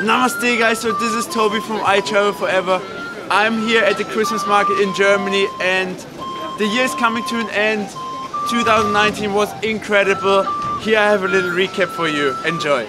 Namaste guys, so this is Toby from iTravel Forever. I'm here at the Christmas market in Germany and the year is coming to an end. 2019 was incredible. Here I have a little recap for you. Enjoy.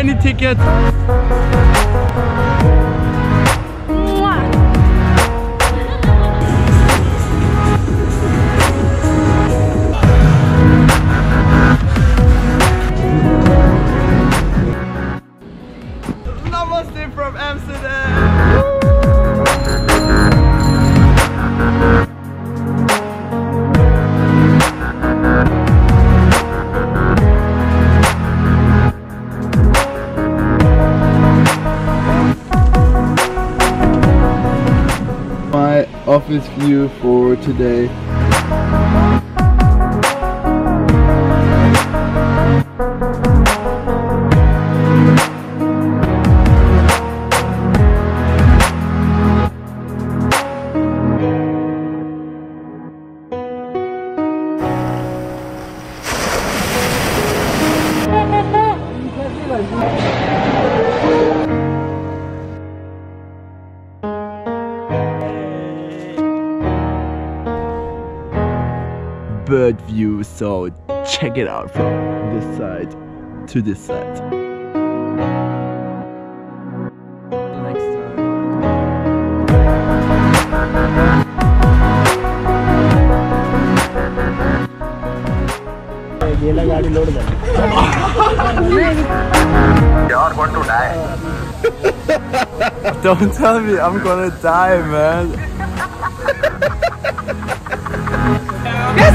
Any ticket. Namaste from Amsterdam. Office view for today. Bird view, so check it out from this side to this side. Next time. You're going to die. Don't tell me I'm gonna die, man. Yes,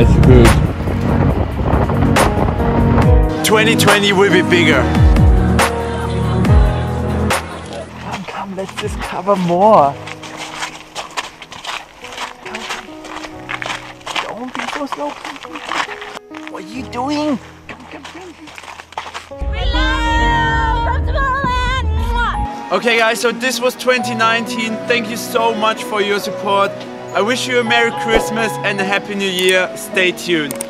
It's good. 2020 will be bigger. Come, let's discover more. Don't be so slow. What are you doing? Come. We love you from . Okay guys, so this was 2019. Thank you so much for your support. I wish you a Merry Christmas and a Happy New Year. Stay tuned.